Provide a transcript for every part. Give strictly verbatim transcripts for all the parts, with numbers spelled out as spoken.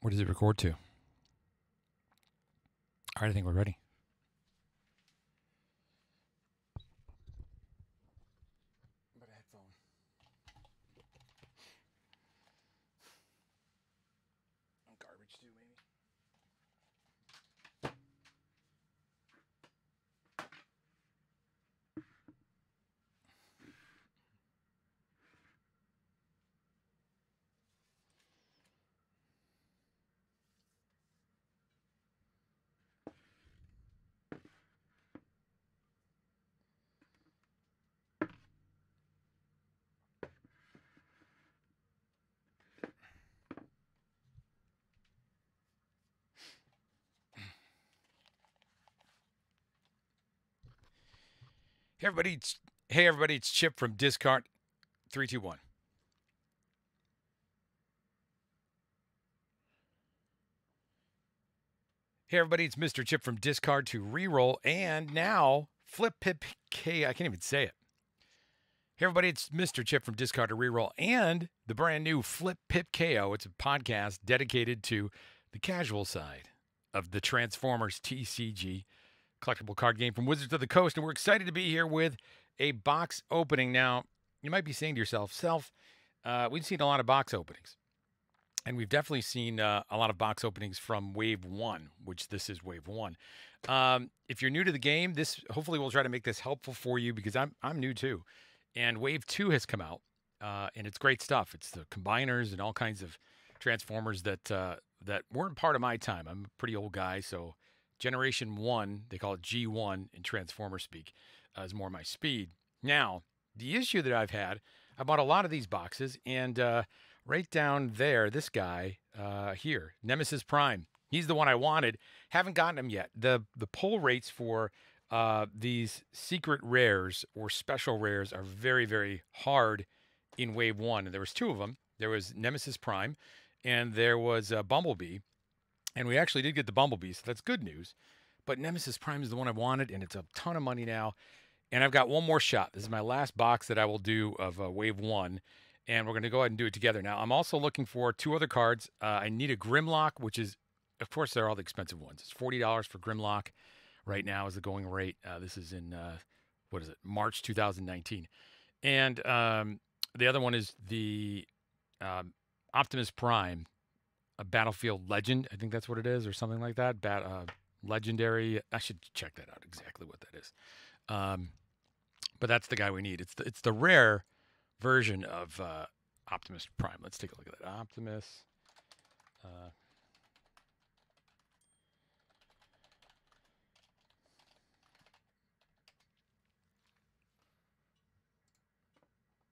Where does it record to? All right, I think we're ready. Hey everybody, it's, hey everybody, it's Chip from Discard three two one. Hey everybody, it's Mister Chip from Discard to Reroll, and now Flip Pip K O. I can't even say it. Hey everybody, it's Mister Chip from Discard to Reroll, and the brand new Flip Pip K O. It's a podcast dedicated to the casual side of the Transformers T C G collectible card game from Wizards of the Coast, and we're excited to be here with a box opening. Now, you might be saying to yourself, Self, uh, we've seen a lot of box openings, and we've definitely seen uh, a lot of box openings from Wave One, which this is Wave One. Um, if you're new to the game, this hopefully we'll try to make this helpful for you, because I'm, I'm new too. And Wave Two has come out, uh, and it's great stuff. It's the Combiners and all kinds of Transformers that, uh, that weren't part of my time. I'm a pretty old guy, so... Generation one, they call it G one in Transformer speak, uh, is more my speed. Now, the issue that I've had, I bought a lot of these boxes, and uh, right down there, this guy uh, here, Nemesis Prime, he's the one I wanted. Haven't gotten him yet. The the pull rates for uh, these secret rares or special rares are very, very hard in Wave one. And there was two of them. There was Nemesis Prime, and there was uh, Bumblebee. And we actually did get the Bumblebee, so that's good news. But Nemesis Prime is the one I wanted, and it's a ton of money now. And I've got one more shot. This is my last box that I will do of uh, Wave one, and we're going to go ahead and do it together. Now, I'm also looking for two other cards. Uh, I need a Grimlock, which is, of course, they're all the expensive ones. It's forty dollars for Grimlock right now is the going rate. Uh, this is in, uh, what is it, March two thousand nineteen. And um, the other one is the um, Optimus Prime. A Battlefield Legend, I think that's what it is, or something like that. Bat, uh, legendary. I should check that out exactly what that is. Um, but that's the guy we need. It's the, it's the rare version of uh, Optimus Prime. Let's take a look at that. Optimus. Uh,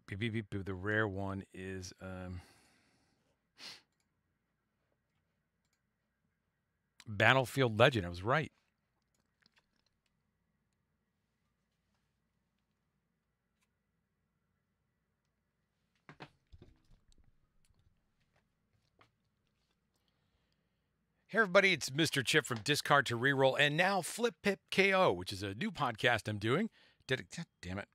beep, beep, beep, beep. The rare one is. Um, Battlefield Legend. I was right. Hey everybody, it's Mister Chip from Discard to Reroll, and now Flip Pip K O, which is a new podcast I'm doing. Did it, damn it.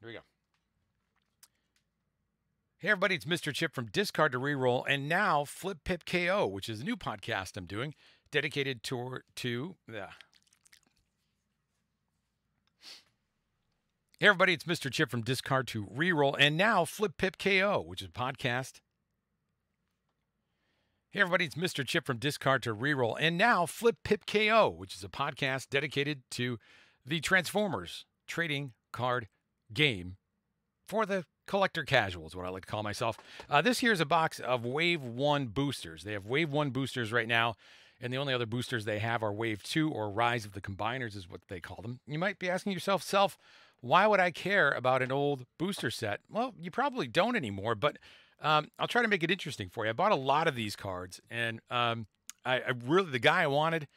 Here we go. Hey everybody, it's Mister Chip from Discard to Reroll, and now Flip Pip K O, which is a new podcast I'm doing, dedicated to to. Uh. Hey everybody, it's Mister Chip from Discard to Reroll, and now Flip Pip K O, which is a podcast. Hey everybody, it's Mister Chip from Discard to Reroll, and now Flip Pip K O, which is a podcast dedicated to the Transformers trading card game for the collector casual is what I like to call myself. Uh, this here is a box of Wave One boosters. They have Wave One boosters right now, and the only other boosters they have are Wave Two or Rise of the Combiners is what they call them. You might be asking yourself, Self, why would I care about an old booster set? Well, you probably don't anymore, but um, I'll try to make it interesting for you. I bought a lot of these cards, and um, I, I really the guy I wanted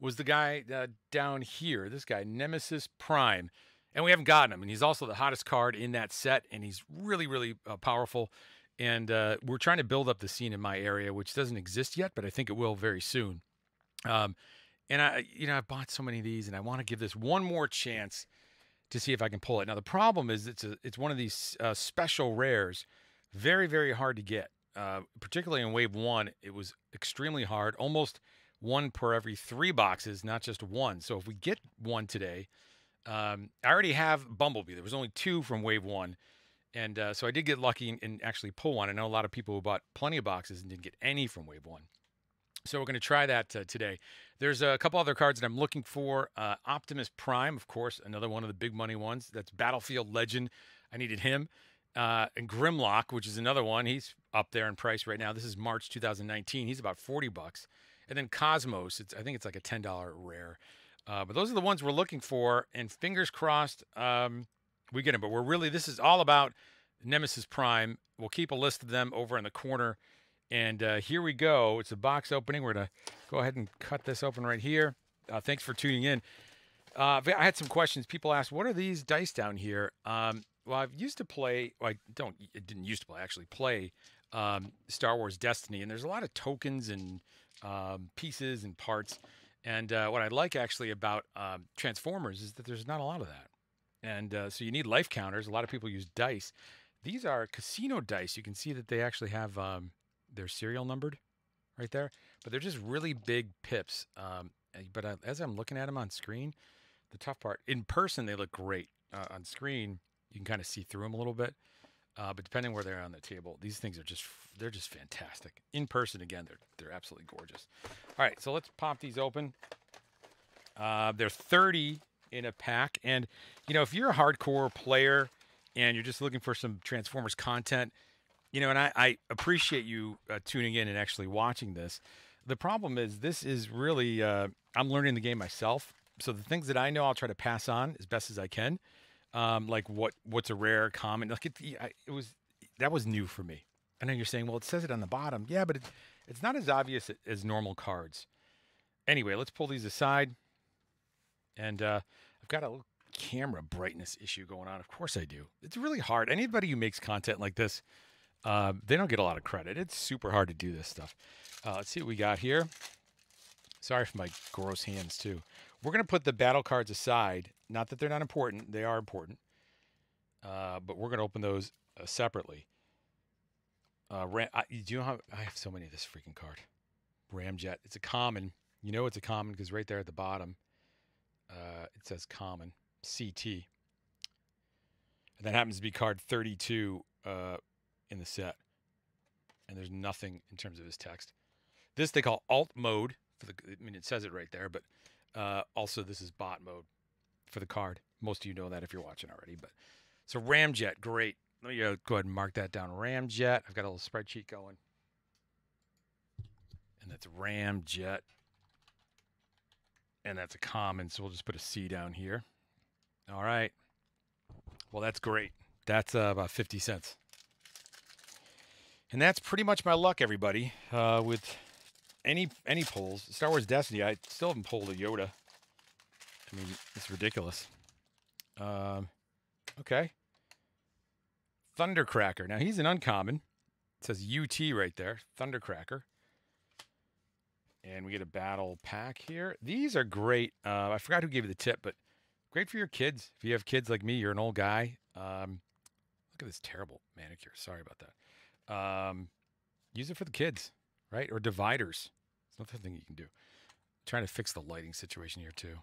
was the guy uh, down here. This guy, Nemesis Prime. And we haven't gotten him. And he's also the hottest card in that set. And he's really, really uh, powerful. And uh, we're trying to build up the scene in my area, which doesn't exist yet, but I think it will very soon. Um, and I, you know, I've bought so many of these, and I want to give this one more chance to see if I can pull it. Now, the problem is it's a, it's one of these uh, special rares, very, very hard to get. Uh, particularly in Wave One, it was extremely hard, almost one per every three boxes, not just one. So if we get one today, um, I already have Bumblebee. There was only two from Wave One. And uh, so I did get lucky and, and actually pull one. I know a lot of people who bought plenty of boxes and didn't get any from Wave One. So we're going to try that uh, today. There's a couple other cards that I'm looking for. Uh, Optimus Prime, of course, another one of the big money ones. That's Battlefield Legend. I needed him. Uh, and Grimlock, which is another one. He's up there in price right now. This is March two thousand nineteen. He's about forty bucks. And then Cosmos. It's, I think it's like a ten dollar rare. Uh, but those are the ones we're looking for. And fingers crossed... Um, we get them, but we're really, this is all about Nemesis Prime. We'll keep a list of them over in the corner. And uh, here we go. It's a box opening. We're going to go ahead and cut this open right here. Uh, thanks for tuning in. Uh, I had some questions. People asked, what are these dice down here? Um, well, I've used to play, well, I don't, I didn't used to play, I actually play um, Star Wars Destiny. And there's a lot of tokens and um, pieces and parts. And uh, what I like actually about um, Transformers is that there's not a lot of that. And uh, so you need life counters. A lot of people use dice. These are casino dice. You can see that they actually have um, they're serial numbered right there. But they're just really big pips. Um, but I, as I'm looking at them on screen, the tough part, in person they look great. Uh, on screen, you can kind of see through them a little bit. Uh, but depending where they're on the table, these things are just, they're just fantastic. In person, again, they're, they're absolutely gorgeous. All right, so let's pop these open. Uh, they're thirty in a pack. And, you know, if you're a hardcore player and you're just looking for some Transformers content, you know, and I, I appreciate you uh, tuning in and actually watching this. The problem is this is really, uh, I'm learning the game myself. So the things that I know, I'll try to pass on as best as I can. Um, like what, what's a rare, common, like it, it was, that was new for me. I know you're saying, well, it says it on the bottom. Yeah, but it, it's not as obvious as normal cards. Anyway, let's pull these aside. And uh, I've got a little camera brightness issue going on. Of course I do. It's really hard. Anybody who makes content like this, uh, they don't get a lot of credit. It's super hard to do this stuff. Uh, let's see what we got here. Sorry for my gross hands, too. We're going to put the battle cards aside. Not that they're not important. They are important. Uh, but we're going to open those uh, separately. Uh, Ram I, do you know how I have so many of this freaking card? Ramjet. It's a common. You know it's a common because right there at the bottom, Uh, it says common, C T. And that happens to be card thirty-two uh, in the set. And there's nothing in terms of his text. This they call alt mode. For the, I mean, it says it right there, but uh, also this is bot mode for the card. Most of you know that if you're watching already. But so Ramjet, great. Let me go ahead and mark that down. Ramjet. I've got a little spreadsheet going. And that's Ramjet. And that's a common, so we'll just put a C down here. All right. Well, that's great. That's uh, about fifty cents. And that's pretty much my luck, everybody, uh, with any any pulls. Star Wars Destiny, I still haven't pulled a Yoda. I mean, it's ridiculous. Um, okay. Thundercracker. Now, he's an uncommon. It says U T right there, Thundercracker. And we get a battle pack here. These are great. Uh, I forgot who gave you the tip, but great for your kids. If you have kids like me, you're an old guy. Um, look at this terrible manicure. Sorry about that. Um, use it for the kids, right? Or dividers. It's another thing you can do. I'm trying to fix the lighting situation here, too.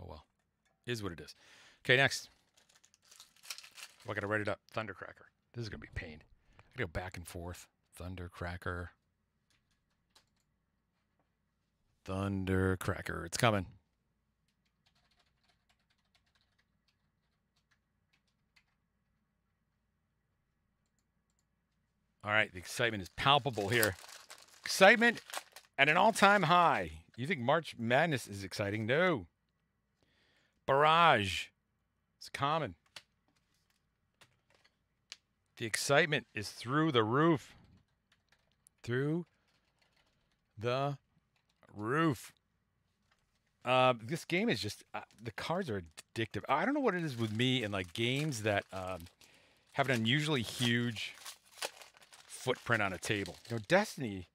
Oh, well. It is what it is. Okay, next. Oh, I got to write it up. Thundercracker. This is going to be pain. I go back and forth. Thundercracker. Thundercracker. It's coming. All right. The excitement is palpable here. Excitement at an all-time high. You think March Madness is exciting? No. Barrage. It's common. The excitement is through the roof. Through the roof. Uh, this game is just uh, the cards are addictive. I don't know what it is with me and like games that um, have an unusually huge footprint on a table. You know, Destiny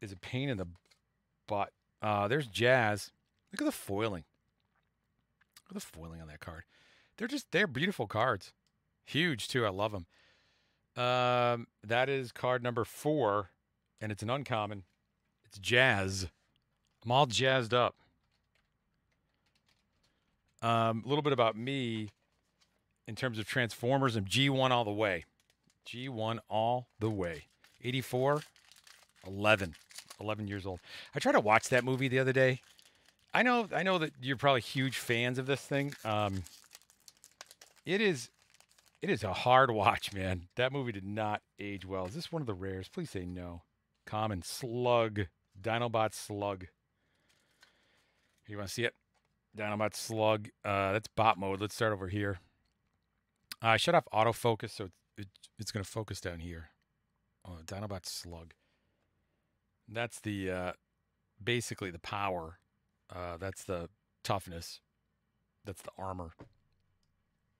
is a pain in the butt. Uh, there's Jazz. Look at the foiling. Look at the foiling on that card. They're just, they're beautiful cards. Huge, too. I love them. Um, that is card number four, and it's an uncommon. It's Jazz. I'm all jazzed up. Um, a little bit about me in terms of Transformers. I'm G one all the way. G one all the way. eighty-four, eleven. eleven years old. I tried to watch that movie the other day. I know I know that you're probably huge fans of this thing. Um, it is it is a hard watch, man. That movie did not age well. Is this one of the rares? Please say no. Common slug. Dinobot slug. You want to see it? Dinobot slug. Uh, that's bot mode. Let's start over here. Uh, I shut off autofocus, so it, it, it's going to focus down here. Oh, Dinobot slug. That's the uh, basically the power. Uh, that's the toughness. That's the armor.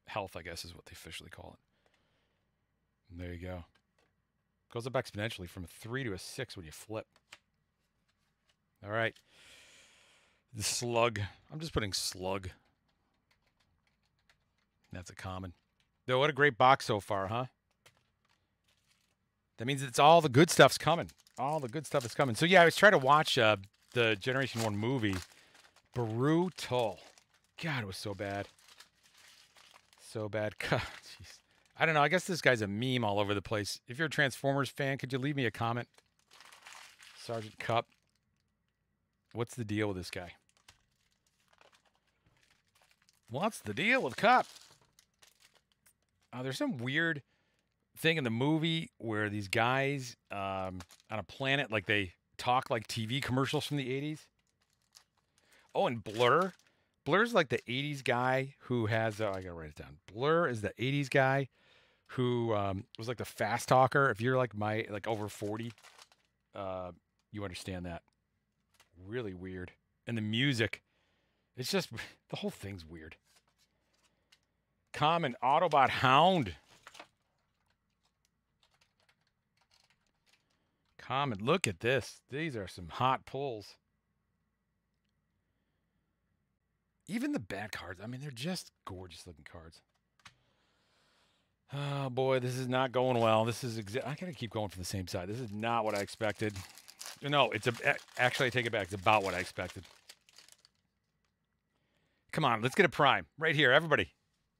Health, I guess, is what they officially call it. And there you go. Goes up exponentially from a three to a six when you flip. All right. The slug. I'm just putting slug. That's a common. Though, what a great box so far, huh? That means it's all the good stuff's coming. All the good stuff is coming. So, yeah, I was trying to watch uh, the Generation one movie. Brutal. God, it was so bad. So bad. God, jeez. I don't know. I guess this guy's a meme all over the place. If you're a Transformers fan, could you leave me a comment? Sergeant Cup. What's the deal with this guy? What's the deal with Cup? Uh, there's some weird thing in the movie where these guys um, on a planet, like they talk like T V commercials from the eighties. Oh, and Blur. Blur's like the eighties guy who has, oh, I gotta write it down. Blur is the eighties guy who um, was like the fast talker. If you're like my, like over forty, uh, you understand that. Really weird. And the music, it's just, the whole thing's weird. Common Autobot hound. Common, look at this. These are some hot pulls. Even the bad cards, I mean, they're just gorgeous looking cards. Oh boy, this is not going well. This is exa- I gotta keep going from the same side. This is not what I expected. No, it's a, actually, I take it back. It's about what I expected. Come on, let's get a Prime. Right here, everybody.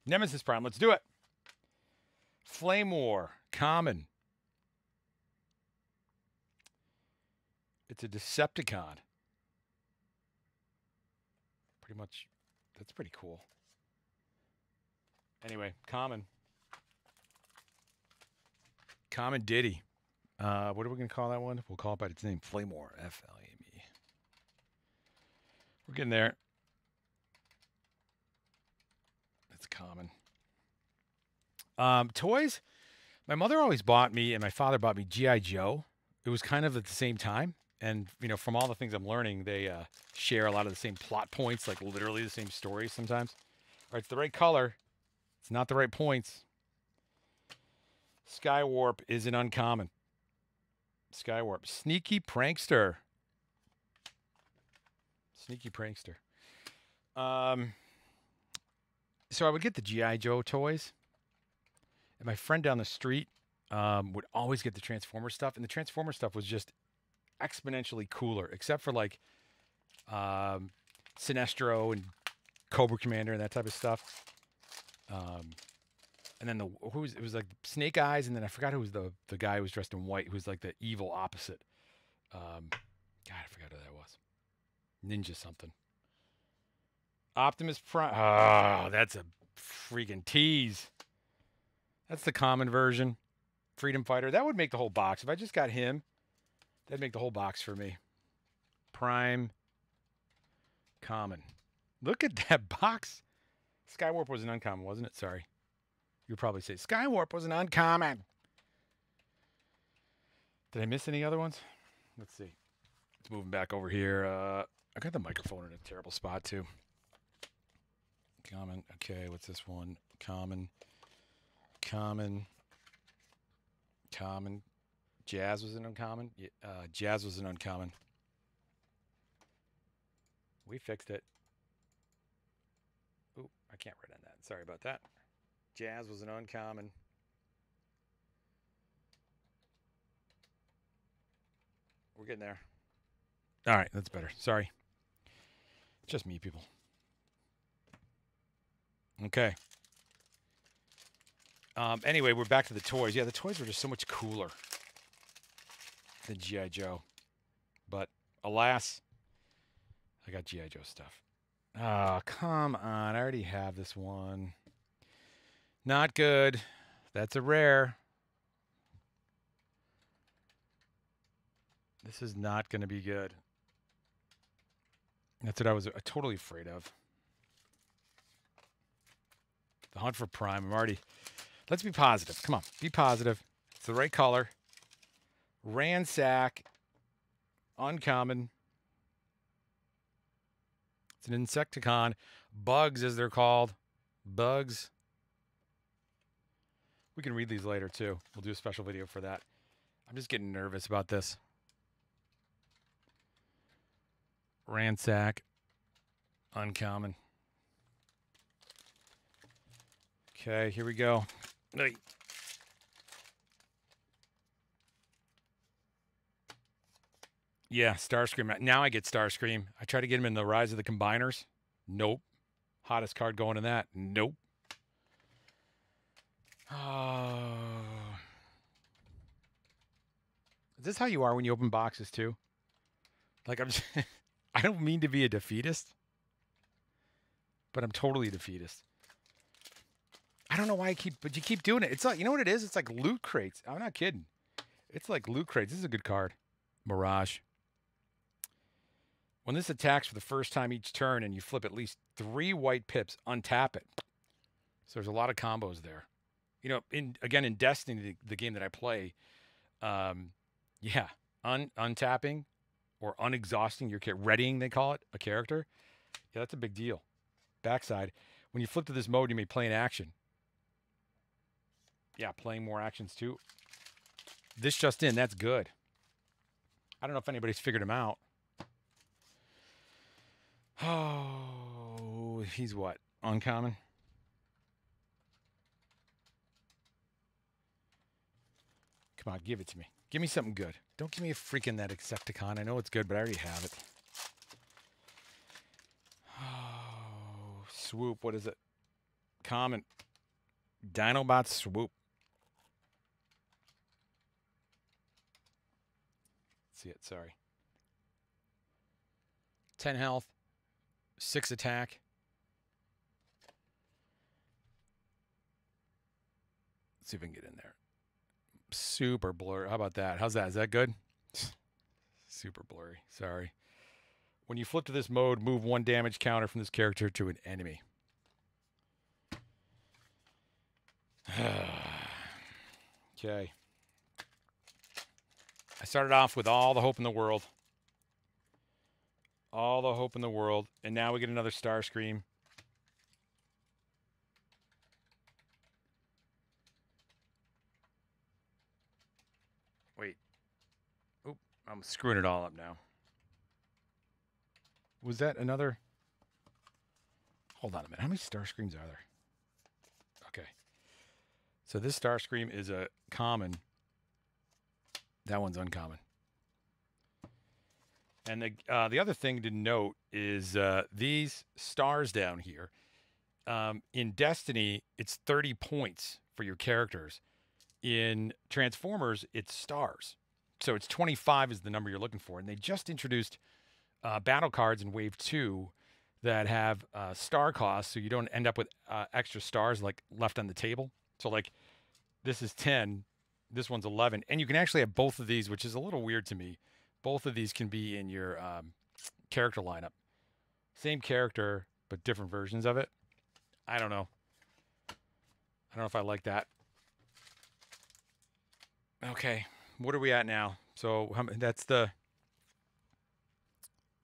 Nemesis Prime, let's do it. Flamewar, common. It's a Decepticon. Pretty much, that's pretty cool. Anyway, common. Common Diddy. Uh, what are we going to call that one? We'll call it by its name. Flamewar. F L A M E. We're getting there. That's common. Um, toys. My mother always bought me, and my father bought me G I Joe. It was kind of at the same time. And, you know, from all the things I'm learning, they uh, share a lot of the same plot points, like literally the same stories sometimes. All right, it's the right color. It's not the right points. Skywarp is an uncommon. Skywarp. Sneaky prankster. Sneaky prankster. Um, so I would get the G I Joe toys. And my friend down the street um, would always get the Transformer stuff. And the Transformer stuff was just exponentially cooler, except for like um, Sinestro and Cobra Commander and that type of stuff. Um And then the who was it was like Snake Eyes, and then I forgot who was the the guy who was dressed in white, who was like the evil opposite. Um, God, I forgot who that was. Ninja something. Optimus Prime. Oh, that's a freaking tease. That's the common version. Freedom Fighter. That would make the whole box. If I just got him, that'd make the whole box for me. Prime. Common. Look at that box. Skywarp was an uncommon, wasn't it? Sorry. You'll probably say Skywarp was an uncommon. Did I miss any other ones? Let's see. It's moving back over here. Uh, I got the microphone in a terrible spot too. Common. Okay, what's this one? Common. Common. Common. Jazz was an uncommon. Uh, Jazz was an uncommon. We fixed it. Ooh, I can't write on that. Sorry about that. Jazz was an uncommon. We're getting there. All right, that's better. Sorry. It's just me, people. Okay. Um, anyway, we're back to the toys. Yeah, the toys were just so much cooler than G I. Joe. But, alas, I got G I. Joe stuff. Oh, come on. I already have this one. Not good. That's a rare. This is not going to be good. That's what I was uh, totally afraid of. The hunt for Prime. I'm already... Let's be positive. Come on. Be positive. It's the right color. Ransack. Uncommon. It's an Insecticon. Bugs, as they're called. Bugs. We can read these later, too. We'll do a special video for that. I'm just getting nervous about this. Ransack. Uncommon. Okay, here we go. Hey. Yeah, Starscream. Now I get Starscream. I try to get him in the Rise of the Combiners. Nope. Hottest card going in that. Nope. Oh. Is this how you are when you open boxes, too? Like, I'm just... I don't mean to be a defeatist, but I'm totally a defeatist. I don't know why I keep, but you keep doing it. It's like, you know what it is? It's like loot crates. I'm not kidding. It's like loot crates. This is a good card. Barrage. When this attacks for the first time each turn and you flip at least three white pips, untap it. So there's a lot of combos there. You know, in again, in Destiny, the, the game that I play, um, yeah, un, untapping or unexhausting your character, readying they call it, a character. Yeah, that's a big deal. Backside. When you flip to this mode, you may play an action. Yeah, playing more actions too. This just in, that's good. I don't know if anybody's figured him out. Oh, he's what? Uncommon? Come on, give it to me. Give me something good. Don't give me a freaking that Insecticon. I know it's good, but I already have it. Oh, swoop. What is it? Common. Dinobot swoop. See it, sorry. ten health, six attack. Let's see if we can get in there. Super blurry. How about that? How's that? Is that good? Super blurry. Sorry. When you flip to this mode, move one damage counter from this character to an enemy. Okay. I started off with all the hope in the world. All the hope in the world. And now we get another Starscream. Wait. Oop, I'm screwing it all up now. Was that another? Hold on a minute. How many Starscreams are there? Okay. So this Starscream is a common. That one's uncommon. And the, uh, the other thing to note is uh, these stars down here. Um, in Destiny, it's thirty points for your characters. In Transformers, it's stars. So it's twenty-five is the number you're looking for. And they just introduced uh, battle cards in Wave Two that have uh, star costs, so you don't end up with uh, extra stars like left on the table. So like this is ten. This one's eleven, and you can actually have both of these, which is a little weird to me. Both of these can be in your um, character lineup. Same character, but different versions of it. I don't know. I don't know if I like that. Okay, what are we at now? So um, that's the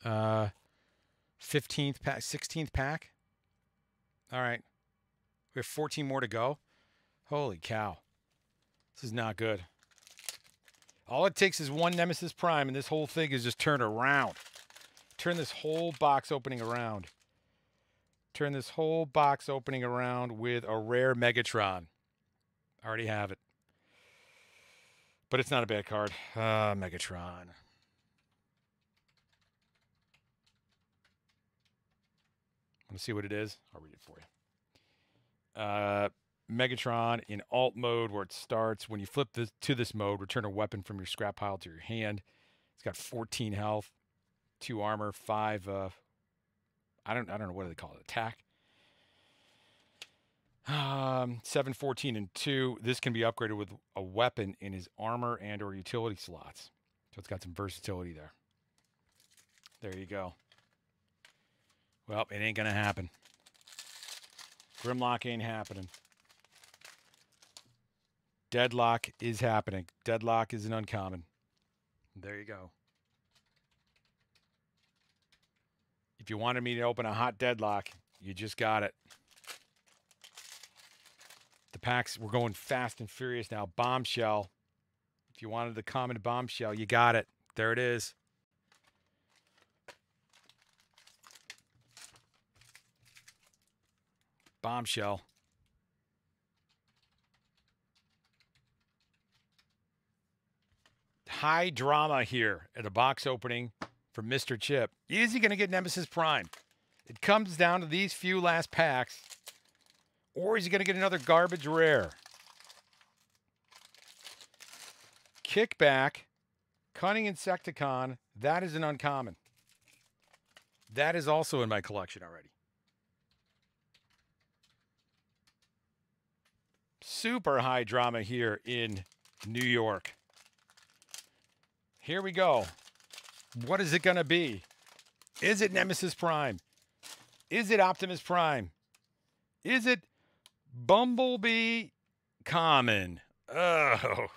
uh, fifteenth pack, sixteenth pack. All right. We have fourteen more to go. Holy cow. This is not good. All it takes is one Nemesis Prime, and this whole thing is just turned around. Turn this whole box opening around. Turn this whole box opening around with a rare Megatron. I already have it. But it's not a bad card. Uh, Megatron. Let me see what it is. I'll read it for you. Uh, Megatron in alt mode where it starts. When you flip this to this mode, return a weapon from your scrap pile to your hand. It's got fourteen health, two armor, five... Uh, I don't I don't know what do they call it. Attack. Um, seven, fourteen, and two. This can be upgraded with a weapon in his armor and or utility slots. So it's got some versatility there. There you go. Well, it ain't going to happen. Grimlock ain't happening. Deadlock is happening. Deadlock is an uncommon. There you go. If you wanted me to open a hot Deadlock, you just got it. The packs, we're going fast and furious now. Bombshell. If you wanted the common Bombshell, you got it. There it is. Bombshell. High drama here at a box opening for Mister Chip. Is he going to get Nemesis Prime? It comes down to these few last packs. Or is he going to get another garbage rare? Kickback. Cunning Insecticon. That is an uncommon. That is also in my collection already. Super high drama here in New York. Here we go. What is it going to be? Is it Nemesis Prime? Is it Optimus Prime? Is it Bumblebee common? Oh.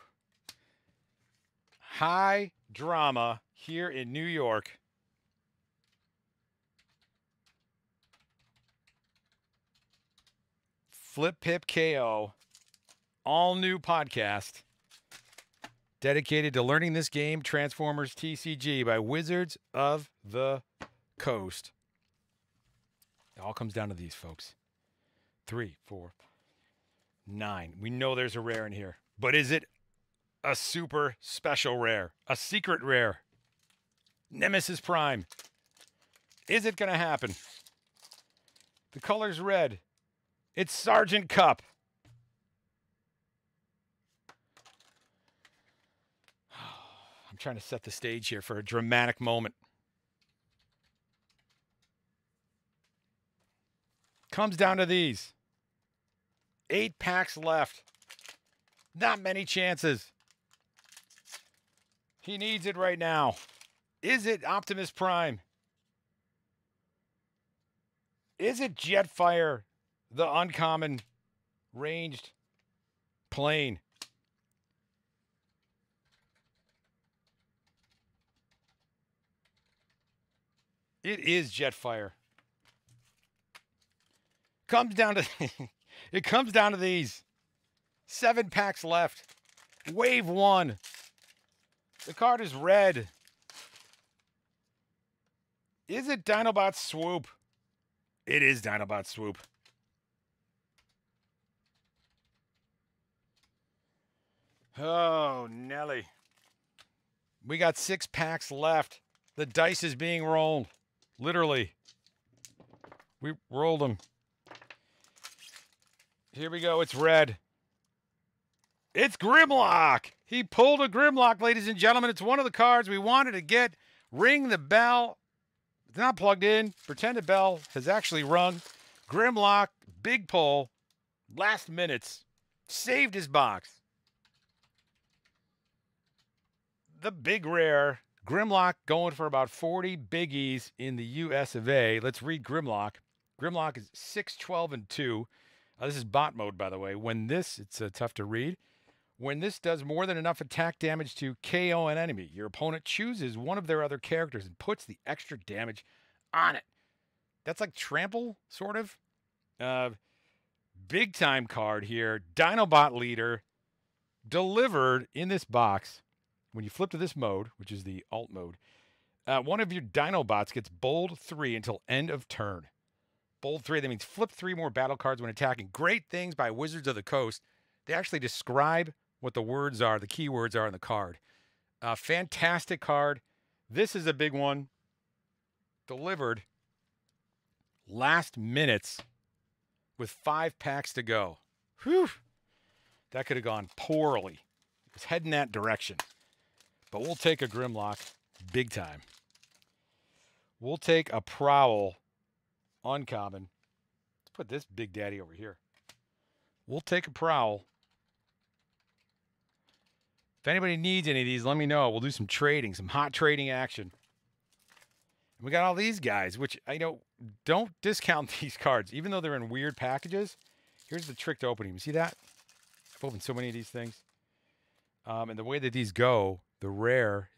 High drama here in New York. Flip Pip K O. All new podcast dedicated to learning this game, Transformers T C G by Wizards of the Coast. It all comes down to these folks. Three, four, nine. We know there's a rare in here, but is it a super special rare? A secret rare? Nemesis Prime. Is it going to happen? The color's red. It's Sergeant Cup. Trying to set the stage here for a dramatic moment. Comes down to these. Eight packs left. Not many chances. He needs it right now. Is it Optimus Prime? Is it Jetfire, the uncommon ranged plane? It is Jetfire. Comes down to it comes down to these. Seven packs left. Wave one. The card is red. Is it Dinobot Swoop? It is Dinobot Swoop. Oh, Nelly. We got six packs left. The dice is being rolled. Literally. We rolled them. Here we go. It's red. It's Grimlock. He pulled a Grimlock, ladies and gentlemen. It's one of the cards we wanted to get. Ring the bell. It's not plugged in. Pretend the bell has actually rung. Grimlock, big pull. Last minutes. Saved his box. The big rare. Grimlock going for about forty biggies in the U S of A. Let's read Grimlock. Grimlock is six, twelve, and two. Uh, this is bot mode, by the way. When this, it's uh, tough to read. When this does more than enough attack damage to K O an enemy, your opponent chooses one of their other characters and puts the extra damage on it. That's like trample, sort of. Uh, big time card here. Dinobot leader delivered in this box. when you flip to this mode, which is the alt mode, uh, one of your Dinobots gets bold three until end of turn. Bold three, that means flip three more battle cards when attacking. Great things by Wizards of the Coast. They actually describe what the words are, the keywords are on the card. Uh, fantastic card. This is a big one. Delivered last minutes with five packs to go. Whew. That could have gone poorly. It was heading that direction. But we'll take a Grimlock big time. We'll take a Prowl uncommon. Let's put this big daddy over here. We'll take a Prowl. If anybody needs any of these, let me know. We'll do some trading, some hot trading action. And we got all these guys, which, I know, don't discount these cards. Even though they're in weird packages, here's the trick to opening them. See that? I've opened so many of these things. Um, and the way that these go, the rare